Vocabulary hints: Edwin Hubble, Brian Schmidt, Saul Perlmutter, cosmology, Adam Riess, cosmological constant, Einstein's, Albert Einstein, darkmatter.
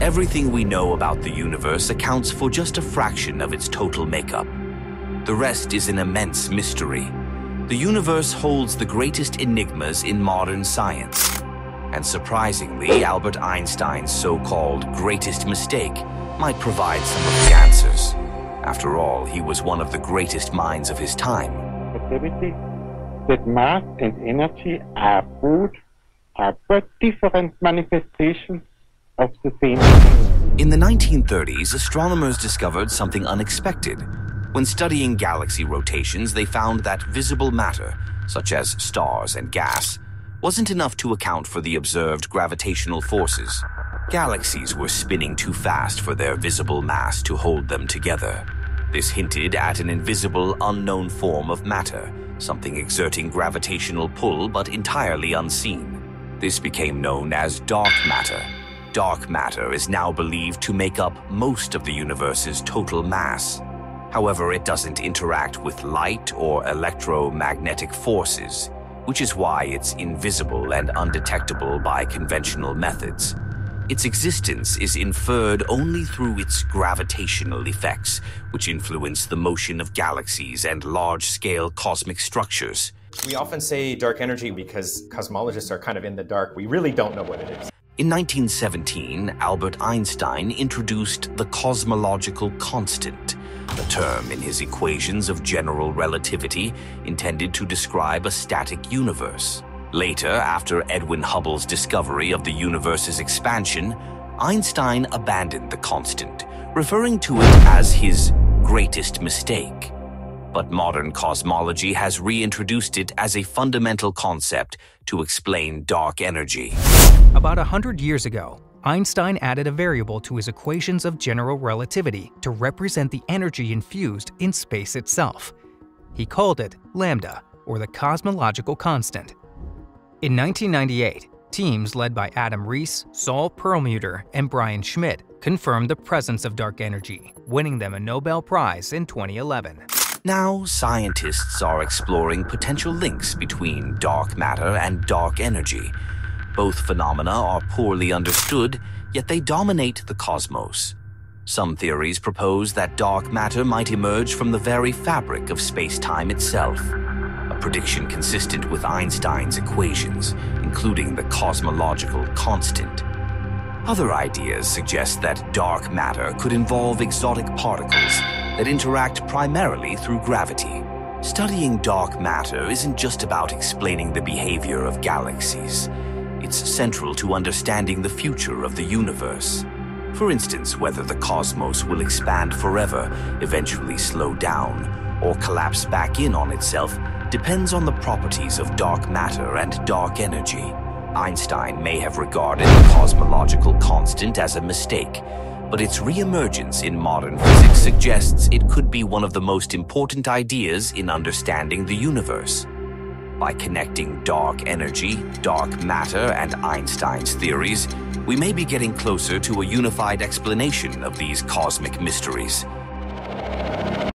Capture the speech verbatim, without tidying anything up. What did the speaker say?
Everything we know about the universe accounts for just a fraction of its total makeup. The rest is an immense mystery. The universe holds the greatest enigmas in modern science. And surprisingly, Albert Einstein's so-called greatest mistake might provide some of the answers. After all, he was one of the greatest minds of his time. Activity, that mass and energy are both, are but different manifestations of the same thing. In the nineteen thirties, astronomers discovered something unexpected. When studying galaxy rotations, they found that visible matter, such as stars and gas, wasn't enough to account for the observed gravitational forces. Galaxies were spinning too fast for their visible mass to hold them together. This hinted at an invisible, unknown form of matter, something exerting gravitational pull but entirely unseen. This became known as dark matter. Dark matter is now believed to make up most of the universe's total mass. However, it doesn't interact with light or electromagnetic forces, which is why it's invisible and undetectable by conventional methods. Its existence is inferred only through its gravitational effects, which influence the motion of galaxies and large-scale cosmic structures. We often say dark energy because cosmologists are kind of in the dark. We really don't know what it is. In nineteen seventeen, Albert Einstein introduced the cosmological constant, a term in his equations of general relativity intended to describe a static universe. Later, after Edwin Hubble's discovery of the universe's expansion, Einstein abandoned the constant, referring to it as his greatest mistake. But modern cosmology has reintroduced it as a fundamental concept to explain dark energy. About a hundred years ago, Einstein added a variable to his equations of general relativity to represent the energy infused in space itself. He called it lambda, or the cosmological constant. In nineteen ninety-eight, teams led by Adam Riess, Saul Perlmutter, and Brian Schmidt confirmed the presence of dark energy, winning them a Nobel Prize in twenty eleven. Now, scientists are exploring potential links between dark matter and dark energy. Both phenomena are poorly understood, yet they dominate the cosmos. Some theories propose that dark matter might emerge from the very fabric of space-time itself. Prediction consistent with Einstein's equations, including the cosmological constant. Other ideas suggest that dark matter could involve exotic particles that interact primarily through gravity. Studying dark matter isn't just about explaining the behavior of galaxies. It's central to understanding the future of the universe. For instance, whether the cosmos will expand forever, eventually slow down, or collapse back in on itself depends on the properties of dark matter and dark energy. Einstein may have regarded the cosmological constant as a mistake, but its reemergence in modern physics suggests it could be one of the most important ideas in understanding the universe. By connecting dark energy, dark matter, and Einstein's theories, we may be getting closer to a unified explanation of these cosmic mysteries.